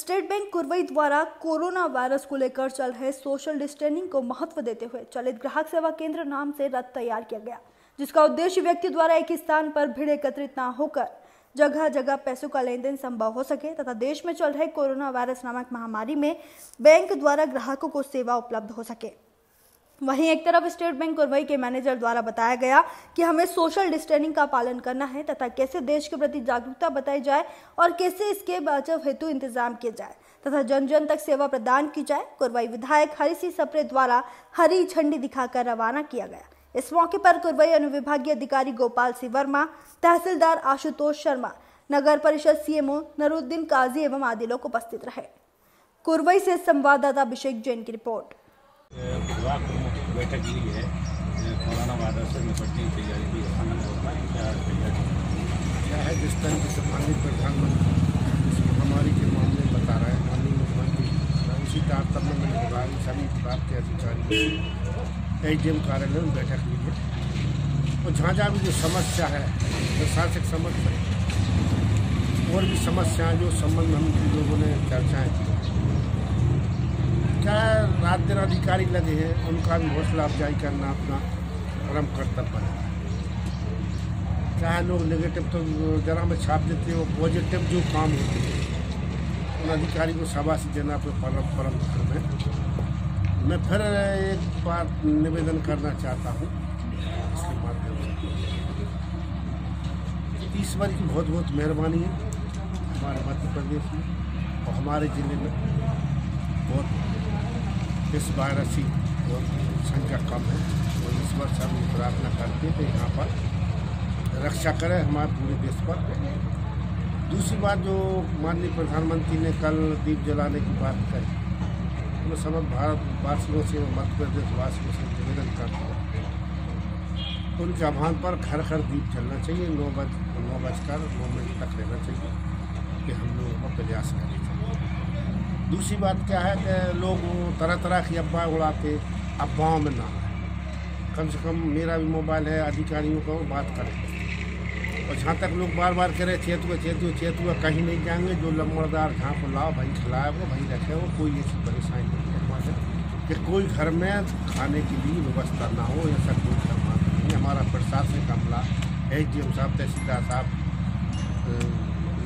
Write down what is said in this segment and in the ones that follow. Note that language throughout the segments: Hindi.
स्टेट बैंक कुरवाई द्वारा कोरोना वायरस को लेकर चल रहे सोशल डिस्टेंसिंग को महत्व देते हुए चलित ग्राहक सेवा केंद्र नाम से रथ तैयार किया गया, जिसका उद्देश्य व्यक्ति द्वारा एक स्थान पर भीड़ एकत्रित न होकर जगह जगह पैसों का लेन देन संभव हो सके तथा देश में चल रहे कोरोना वायरस नामक महामारी में बैंक द्वारा ग्राहकों को सेवा उपलब्ध हो सके। वहीं एक तरफ स्टेट बैंक कुरवाई के मैनेजर द्वारा बताया गया कि हमें सोशल डिस्टेंसिंग का पालन करना है तथा कैसे देश के प्रति जागरूकता बताई जाए और कैसे इसके बचाव हेतु इंतजाम किए जाए तथा जन जन तक सेवा प्रदान की जाए। कुरवाई विधायक हरि सिंह सप्रे द्वारा हरी झंडी दिखाकर रवाना किया गया। इस मौके पर कुरवाई अनुविभागीय अधिकारी गोपाल सिंह वर्मा, तहसीलदार आशुतोष शर्मा, नगर परिषद सीएमओ नूरुद्दीन काजी एवं आदि लोग उपस्थित रहे। कुरवाई से संवाददाता अभिषेक जैन की रिपोर्ट। बैठक ली है कोरोना वायरस से निपटने की तैयारी भी यह है जिस तरह से माननीय प्रधानमंत्री इस महामारी के मामले में बता रहे हैं, माननीय मुख्यमंत्री इसी तारतम में निगरानी सभी विभाग के अधिकारी एसडीएम कार्यालय में बैठक ली है और जहाँ जहाँ भी जो समस्या है प्रशासक समस्या और भी समस्याएँ जो संबंध हम लोगों ने चर्चाएँ की क्या रात दिन अधिकारी लगे हैं उनका भी हौसला अफजाई करना अपना परम कर्तव्य है। चाहे लोग नेगेटिव तो जरा में छाप देते हैं और पॉजिटिव जो काम होते हैं उन अधिकारी को शाबाशी देना अपने परम कर्तव्य है। मैं फिर एक बात निवेदन करना चाहता हूँ इसके माध्यम से ईश्वर की बहुत बहुत मेहरबानी है हमारे मध्य प्रदेश में और हमारे ज़िले में बहुत इस वायरस की और संख्या कम है और इस वर्ष हम प्रार्थना करते हैं यहाँ पर रक्षा करें हमारे पूरे देश पर। दूसरी बात जो माननीय प्रधानमंत्री ने कल दीप जलाने की बात कही, मैं समस्त भारतवासियों से मध्य प्रदेशवासियों से निवेदन करता हूँ उनके आह्वान पर घर घर दीप जलना चाहिए। 9 बजकर 9 मिनट तक रहना चाहिए कि हम लोगों का प्रयास करें। दूसरी बात क्या है कि लोग तरह तरह की अफवाह उड़ाते, अफवाहों में ना कम से कम मेरा भी मोबाइल है अधिकारियों का बात करें और जहाँ तक लोग बार बार कह रहे चेतुआ कहीं नहीं जाएंगे, जो लंबड़दार जहाँ को लाओ वहीं खिलाए वो वहीं रखे वो कोई ऐसी परेशानी नहीं है वहाँ से कि कोई घर में खाने के लिए व्यवस्था ना हो या सब कुछ करना नहीं। हमारा प्रशासनिक अमला एसडीएम साहब, तहसीलदार साहब,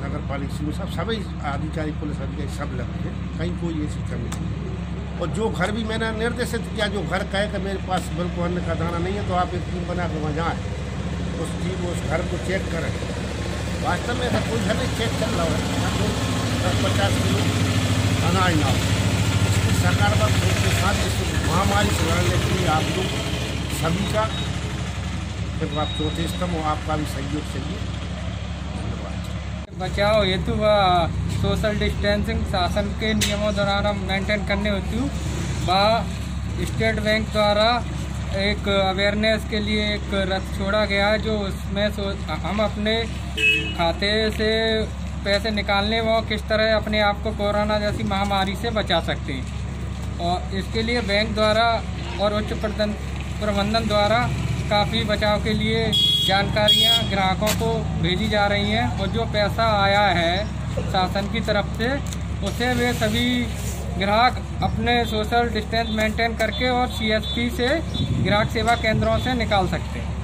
नगर पालिका सीओ साहब, सभी अधिकारी पुलिस अधिकारी सब लगे हैं, कहीं कोई ऐसी कमी नहीं। और जो घर भी मैंने निर्देशित किया जो घर कहे कि मेरे पास बिल्कुल अन्न का दाना नहीं है तो आप एक टीम बना के वहाँ जाएँ, उस टीम उस घर को चेक करें। वास्तव में कोई घर नहीं चेक कर रहा है 50 किलो अनाज ना हो, इसकी सकारात्मक रूप के साथ इस महामारी से लड़ने के लिए आप लोग सभी का जब आप चौथे स्तंभ हो आपका भी सहयोग चाहिए। बचाओ हेतु व सोशल डिस्टेंसिंग शासन के नियमों द्वारा मेंटेन करने हेतु व स्टेट बैंक द्वारा एक अवेयरनेस के लिए एक रथ छोड़ा गया है, जो उसमें हम अपने खाते से पैसे निकालने व किस तरह अपने आप को कोरोना जैसी महामारी से बचा सकते हैं और इसके लिए बैंक द्वारा और उच्च प्रबंधन द्वारा काफ़ी बचाव के लिए जानकारियाँ ग्राहकों को भेजी जा रही हैं और जो पैसा आया है शासन की तरफ से उसे वे सभी ग्राहक अपने सोशल डिस्टेंस मेंटेन करके और सीएसपी से ग्राहक सेवा केंद्रों से निकाल सकते हैं।